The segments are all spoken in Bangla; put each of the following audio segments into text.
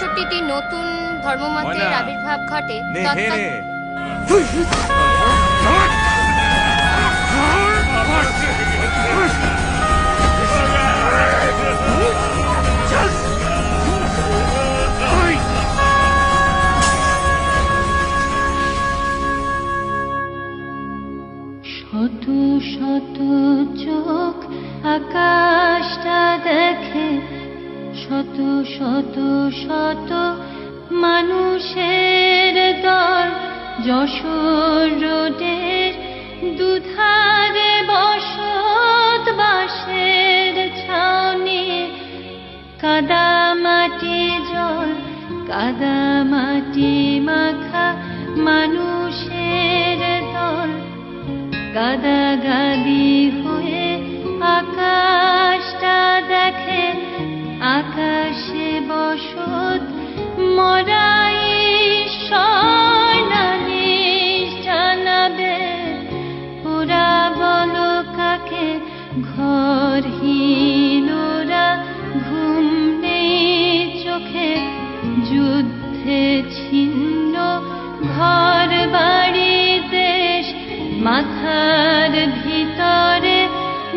63টি নতুন ধর্মমতের আবির্ভাব ঘটে। শত শত চোখ আকাশটা দেখে, শত শত শত মানুষের দল যশোর রোডের দুধারে বসত বাঁশের ছাউনি। কাদামাটি জল, কাদামাটি মাখা মানুষের দল, গাদাগাদি হয়ে আকাশটা দেখে। আকাশে বসত মরাই সনানি জানাবে, ওরা বল কাকে ঘরহীন, ওরা ঘুম নেই চোখে। যুদ্ধে ছিন্ন ঘর বাড়ি দেশ, মাথার ভিতরে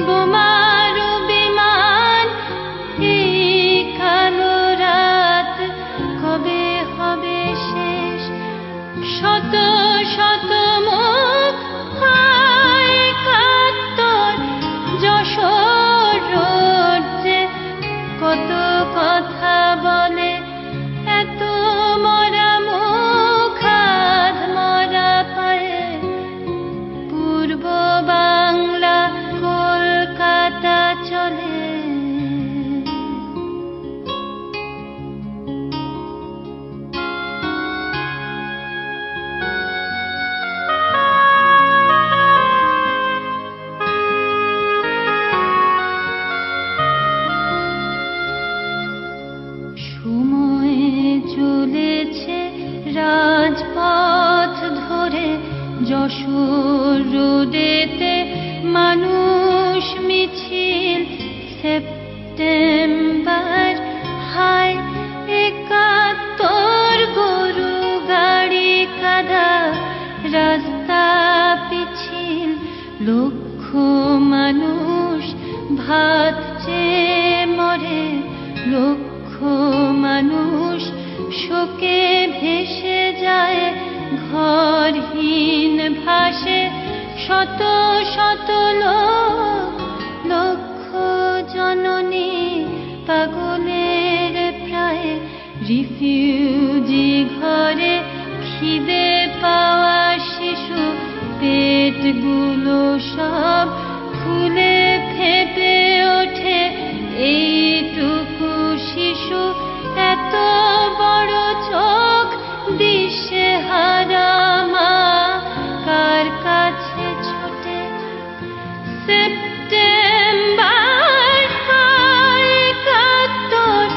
বোমার বিমান। এই কালো রাত কবে হবে শেষ? শত শত মুখ হায় কাতর, যশোর রোড যে কত কথা বলে। এত মরা মুখ, আধ মরা পায়ে। পূর্ব বাংলা কলকাতা চলে, চলেছে রাজপথ ধরে। যশোর রোডেতে মানুষ মিছিল, সেপ্টেম্বর হায় একাত্তর। গরু গাড়ি কাদা, রাস্তা পিছিল, লক্ষ মানুষ ভাত চেয়ে মরে। লক্ষ মানুষ শোকে ভেসে যায়, ঘরহীন ভাসে। শত শত লোক, লক্ষ জননী পাগলের প্রায়। রিফিউজি ঘরে খিদে পাওয়া শিশু, পেটগুলো সব ফুলে ফেটে ওঠে। এইটুকু শিশু, এত বড় চোখ, দিশেহারা মা কার কাছে ছুটে। সেপ্টেম্বর একাত্তর,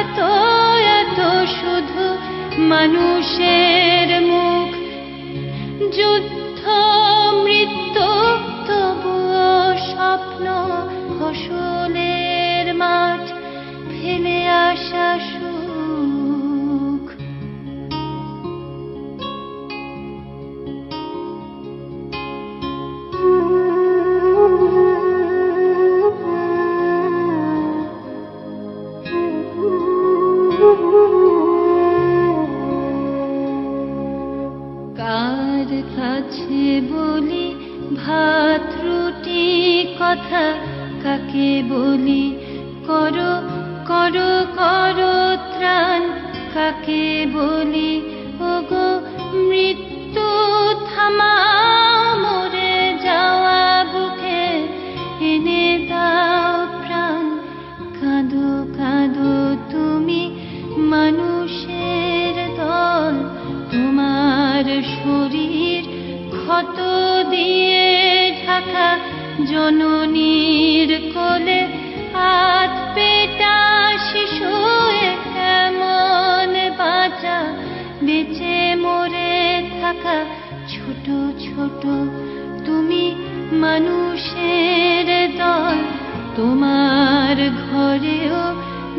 এত এত শুধু মানুষের মুখ। যুদ্ধ মৃত্যু তবুও স্বপ্ন, ফসলের মাঠ ফেলে আসা সুখ। কার কাছে বলি ভাত রুটি কথা, কাকে বলি করো করো করো ত্রাণ, কাকে বলি ওগো মৃত্যু থামাও, মরে যাওয়া বুকে এনে দাও প্রাণ। কাঁদো কাঁদো তুমি মানুষের দল, তোমার শরীর ক্ষত দিয়ে ঢাকা। জননীর কোলে হাত পেটা শিশু, কেমন বাঁচা, বেঁচে মরে থাকা। ছোট ছোট তুমি মানুষের দল, তোমার ঘরেও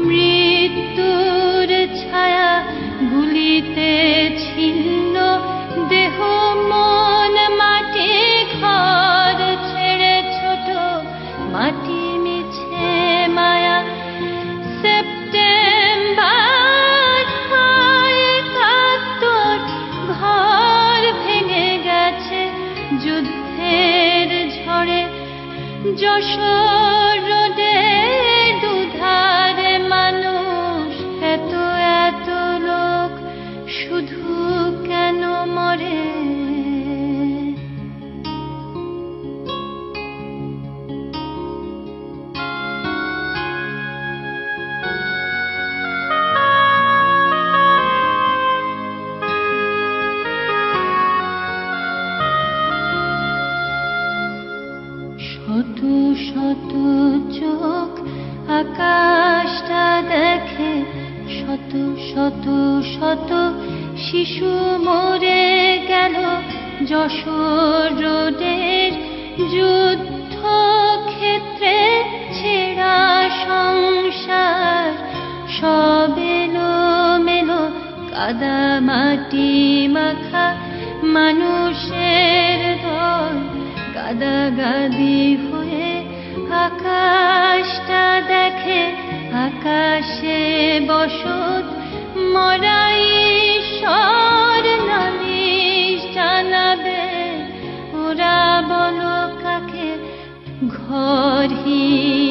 মৃত্যুর ছায়া। Jessore Road দুধারে মানুষ এত এত লোক শুধু কেন মরে শত চোখ আকাশটা দেখে শত শত শত শিশু মরে গেল যশোর রোডের যুদ্ধক্ষেত্রে ছেঁড়া সংসার সব এলোমেলো কাদা মাটি মাখা মানুষের দল গাদাগাদি হয়ে আকাশটা দেখে আকাশে বসত মরাই ঈশ্বর নালিশ জানাবে ওরা বলো কাকে ঘরহীন